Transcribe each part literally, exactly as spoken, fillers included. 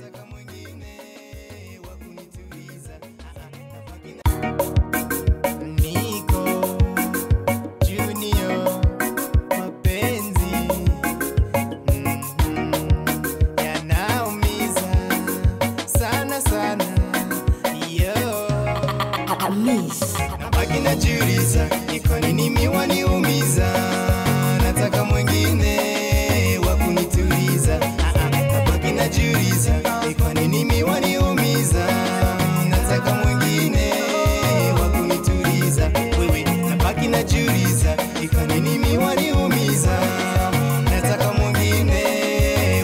Nataka mwingine wa kunituliza. Niko Junior mapenzi mm -hmm. yanaumiza sana sana yo Amis nabaki najiuliza niko nini miwaniumiza nataka mwingine wa kunituliza nabaki najiuliza niko nini miwaniumiza nataka mwingine wa kunituliza wewe nabaki najiuliza niko nini miwaniumiza nataka mwingine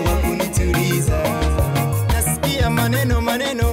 wa kunituliza nasikia maneno maneno